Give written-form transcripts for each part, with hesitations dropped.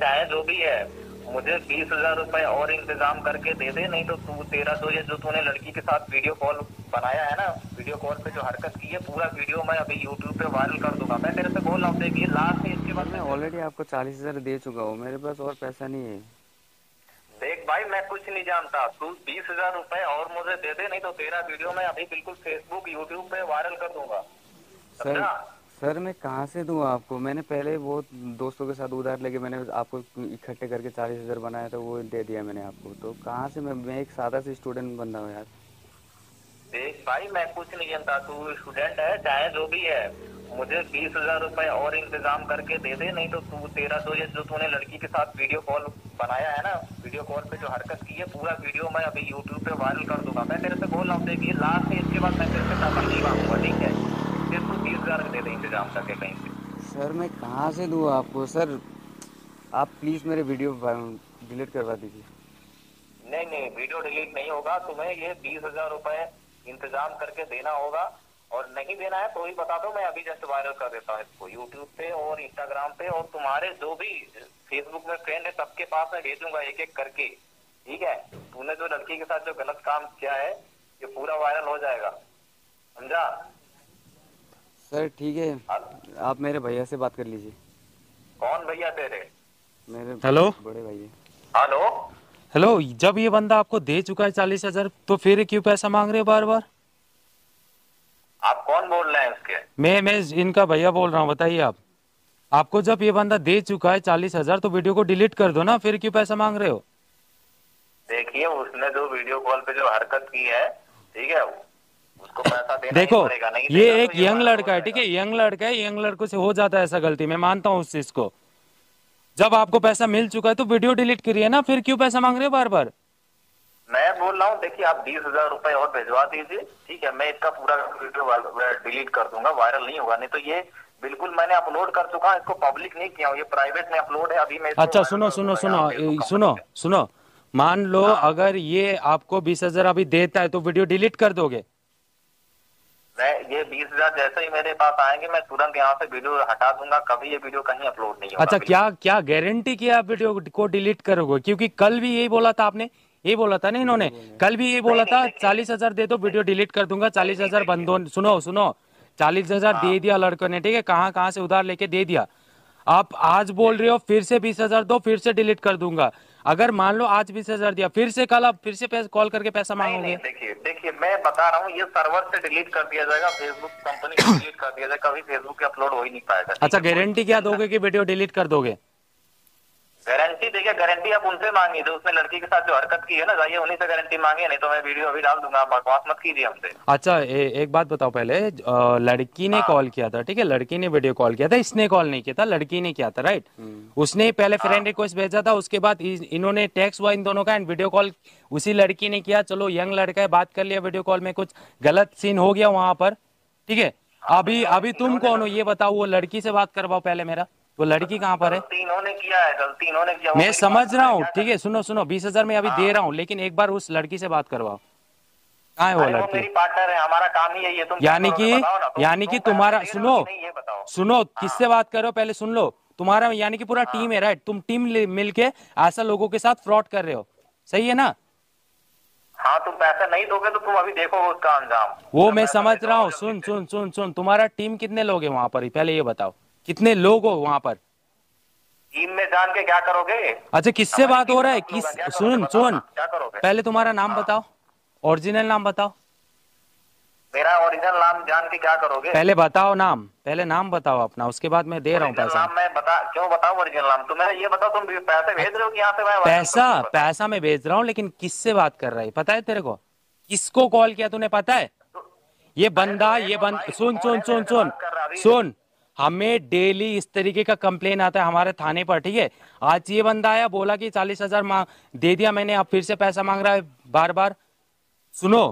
चाहे जो भी है, मुझे 20,000 रुपए और इंतजाम करके दे दे, नहीं तो तू तेरा तो ये जो तूने लड़की के साथ वीडियो कॉल बनाया है ना, वीडियो कॉल पे जो हरकत की है, पूरा वीडियो मैं अभी यूट्यूब पे वायरल कर दूंगा। मैं तेरे से बोल रहा हूँ, देखिए लास्ट है, इसके बाद मैं ऑलरेडी आपको 40,000 दे चुका हूँ, मेरे पास और पैसा नहीं है। देख भाई, मैं कुछ नहीं जानता, तू 20,000 रुपए और मुझे दे दे, नहीं तो तेरा वीडियो मैं अभी बिल्कुल फेसबुक यूट्यूब पे वायरल कर दूंगा। सर मैं कहाँ से दूँ आपको? मैंने पहले वो दोस्तों के साथ उधार लेके मैंने आपको इकट्ठे करके 40,000 बनाया था, वो दे दिया मैंने आपको, तो कहाँ से? मैं एक सादा से स्टूडेंट बंदा हूँ यार। देख भाई, मैं कुछ नहीं जानता, तू स्टूडेंट है, चाहे जो भी है, मुझे 20,000 रुपए और इंतजाम करके दे दे, नहीं तो तू तेरा तो ये जो तूने लड़की के साथ वीडियो कॉल बनाया है ना, वीडियो कॉल पे जो हरकत की है, पूरा वीडियो मैं अभी यूट्यूब पे वायरल कर दूंगा। मैं तेरे से बोल रहा हूँ, देखिए लास्ट है, इसके बाद मैं तेरे से पैसा नहीं मांगूंगा, ठीक है? 20,000 दे दे इंतजाम करके कहीं से। सर मैं कहाँ से दूँ आपको? सर आप प्लीज मेरे वीडियो डिलीट करवा दीजिए। नहीं नहीं, वीडियो डिलीट नहीं होगा, तुम्हें ये 20,000 रुपए इंतजाम करके देना होगा, और नहीं देना है तो ही बता दो, मैं अभी जस्ट वायरल कर देता हूँ इसको यूट्यूब पे और इंस्टाग्राम पे, और तुम्हारे जो भी फेसबुक में फ्रेंड है सबके पास मैं भेजूंगा एक एक करके, ठीक है? तूने जो लड़की के साथ जो गलत काम किया है, ये पूरा वायरल हो जाएगा, समझा? सर ठीक है, आप मेरे भैया से बात कर लीजिए। कौन भैया तेरे? मेरे हेलो बड़े भैया। हेलो हेलो, जब ये बंदा आपको दे चुका है 40,000, तो फिर क्यों पैसा मांग रहे हो बार बार? आप कौन बोल रहे हैं उसके? मैं इनका भैया बोल रहा हूँ, बताइए आप। आपको जब ये बंदा दे चुका है 40,000, तो वीडियो को डिलीट कर दो ना, फिर क्यों पैसा मांग रहे हो? देखिए, उसने जो वीडियो कॉल पे जो हरकत की है, ठीक है, उसको पैसा देना देखो ही पड़ेगा, नहीं ये एक तो यंग लड़का है, ठीक है? यंग लड़का है, यंग लड़कों से हो जाता है ऐसा गलती, मैं मानता हूँ उस चीज को। जब आपको पैसा मिल चुका है तो वीडियो डिलीट करिए ना, फिर क्यों पैसा मांग रहे हो बार बार? मैं बोल रहा हूँ, देखिए आप 20,000 रुपए और भिजवा दीजिए, ठीक है? मैं इसका पूरा वीडियो डिलीट कर दूंगा, वायरल नहीं होगा, नहीं तो ये बिल्कुल मैंने अपलोड कर चुका हूँ, इसको पब्लिक नहीं किया हूँ, ये प्राइवेट में अपलोड है अभी। मैं अच्छा सुनो सुनो सुनो सुनो सुनो, मान लो अगर ये आपको 20,000 अभी देता है तो वीडियो डिलीट कर दोगे? मैं ये 20,000 जैसे ही मेरे पास आएंगे मैं तुरंत यहाँ से वीडियो हटा दूंगा, कभी ये वीडियो कहीं अपलोड नहीं होगा। अच्छा, क्या गारंटी किया आप वीडियो को डिलीट करोगे? क्योंकि कल भी यही बोला था आपने, यही बोला था ना इन्होंने, कल भी यही बोला था 40,000 दे दो वीडियो डिलीट कर दूंगा, 40,000 बंदों। सुनो सुनो, 40,000 दे दिया लड़कों ने, ठीक है? कहाँ से उधार लेके दे दिया। आप आज बोल रहे हो फिर से 20,000 दो, फिर से डिलीट कर दूंगा। अगर मान लो आज 20,000 दिया, फिर से कल आप फिर से कॉल करके पैसा मांगोगे? देखिए मैं बता रहा हूँ, ये सर्वर से डिलीट कर दिया जाएगा, फेसबुक कंपनी से डिलीट कर दिया जाएगा, कभी फेसबुक पे अपलोड हो ही नहीं पाएगा। अच्छा, गारंटी क्या दोगे कि वीडियो डिलीट कर दोगे? गारंटी देखिए, गारंटी आप उनसे मांगिए जो उसने लड़की के साथ जो हरकत की है ना, जाइए उन्हीं से गारंटी मांगिए, नहीं तो मैं वीडियो अभी डाल दूंगा, आप बकवास मत कीजिए हमसे। अच्छा एक बात बताओ, पहले लड़की ने कॉल किया था, ठीक है? लड़की ने वीडियो कॉल किया था, इसने कॉल नहीं किया था, लड़की ने किया था, राइट? उसने पहले फ्रेंड रिक्वेस्ट भेजा था, उसके बाद इन्होंने टेक्स्ट हुआ इन दोनों का, एंड वीडियो कॉल उसी लड़की ने किया। चलो यंग लड़का है, बात कर लिया वीडियो कॉल में, कुछ गलत सीन हो गया वहाँ पर, ठीक है? अभी तुम कौन हो ये बताओ, वो लड़की से बात करवाओ पहले मेरा, वो लड़की कहाँ पर है? गलती इन्होंने किया है, मैं समझ रहा हूँ, ठीक है? सुनो सुनो, 20,000 में अभी दे रहा हूँ, लेकिन एक बार उस लड़की से बात करवाओ, कहाँ है वो लड़की? मेरी पार्टनर है, हमारा काम ही है ये। तुम यानी कि तुम्हारा, सुनो सुनो, किससे बात कर रहे हो पहले सुन लो, तुम्हारा यानी कि पूरा टीम है, राइट? तुम टीम मिलके ऐसा लोगों के साथ फ्रॉड कर रहे हो, सही है ना? हाँ, तुम पैसा नहीं दोगे तो तुम अभी देखोगे उसका अंजाम। वो मैं समझ रहा हूँ, सुन सुन सुन सुन, तुम्हारा टीम कितने लोग है वहाँ पर, पहले ये बताओ कितने लोग हो वहाँ पर? टीम में जान के क्या करोगे? अच्छा, किससे बात हो रहा है? किस सुन सुन, पहले तुम्हारा नाम बताओ, ओरिजिनल नाम बताओ। मेरा ओरिजिनल नाम जान के क्या करोगे? पहले बताओ नाम, पहले नाम बताओ अपना, उसके बाद मैं दे रहा हूँ पैसा। मैं बता क्यों बताऊँ ओरिजिनल नाम? तुम्हें ये बताओ, तुम पैसे भेज रहे हो यहाँ से? पैसा मैं भेज रहा हूँ, लेकिन किससे बात कर रहा है पता है तेरे को? किसको कॉल किया तूने पता है? ये बंदा सुन सुन सुन सुन सुन, हमें डेली इस तरीके का कंप्लेन आता है हमारे थाने पर, ठीक है? आज ये बंदा आया, बोला कि 40,000 दे दिया मैंने, अब फिर से पैसा मांग रहा है बार बार। सुनो,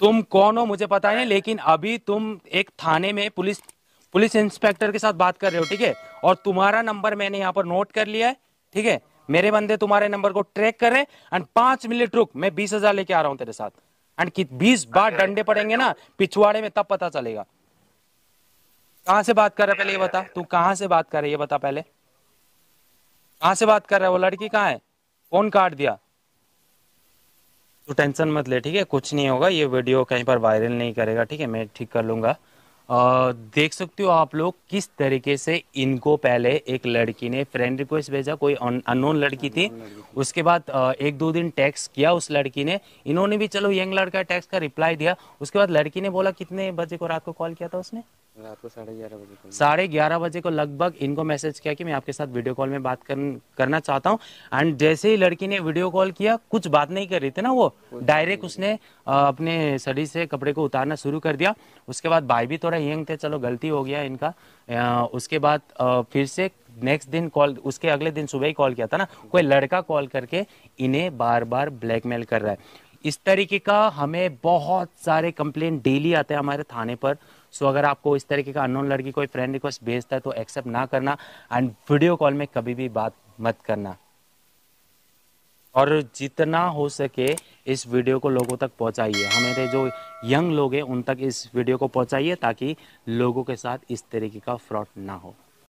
तुम कौन हो मुझे पता नहीं, लेकिन अभी तुम एक थाने में पुलिस इंस्पेक्टर के साथ बात कर रहे हो, ठीक है? और तुम्हारा नंबर मैंने यहाँ पर नोट कर लिया है, ठीक है? मेरे बंदे तुम्हारे नंबर को ट्रैक कर रहे, एंड 5 मिनट रुक, मैं 20,000 लेके आ रहा हूँ तेरे साथ, एंड 20 बार डंडे पड़ेंगे ना पिछवाड़े में, तब पता चलेगा। कहाँ से बात कर रहा है पहले ये बता, तू कहाँ से बात कर रहा है ये बता पहले। कहाँ से बात कर रहा है? वो लड़की कहाँ है? फोन काट दिया। तो टेंशन मत ले, ठीक है, कुछ नहीं होगा। ये वीडियो कहीं पर वायरल नहीं करेगा, ठीक है, मैं ठीक कर लूँगा। देख सकते हो आप लोग किस तरीके से इनको पहले एक लड़की ने फ्रेंड रिक्वेस्ट भेजा, कोई अननोन लड़की थी। उसके बाद एक दो दिन टेक्स्ट किया उस लड़की ने, इन्होंने भी चलो यंग लड़का टेक्स्ट का रिप्लाई दिया। उसके बाद लड़की ने बोला, कितने बजे को रात को कॉल किया था उसने? रात को 11:30 बजे। 11:30 बजे को लगभग इनको मैसेज किया कि मैं आपके साथ वीडियो कॉल में बात करना चाहता हूँ। एंड जैसे ही लड़की ने वीडियो कॉल किया, कुछ बात नहीं कर रही थी ना वो, डायरेक्ट उसने अपने शरीर से कपड़े को उतारना शुरू कर दिया। उसके बाद भाई भी थोड़ा यंग थे, चलो गलती हो गया इनका। उसके बाद फिर से नेक्स्ट दिन कॉल, उसके अगले दिन सुबह ही कॉल किया था ना, कोई लड़का कॉल करके इन्हें बार बार ब्लैकमेल कर रहा है। इस तरीके का हमें बहुत सारे कंप्लेंट डेली आते हैं हमारे थाने पर। सो अगर आपको इस तरीके का अननोन लड़की कोई फ्रेंड रिक्वेस्ट भेजता है तो एक्सेप्ट ना करना, एंड वीडियो कॉल में कभी भी बात मत करना, और जितना हो सके इस वीडियो को लोगों तक पहुंचाइए। हमारे जो यंग लोग हैं उन तक इस वीडियो को पहुंचाइए, ताकि लोगों के साथ इस तरीके का फ्रॉड ना हो।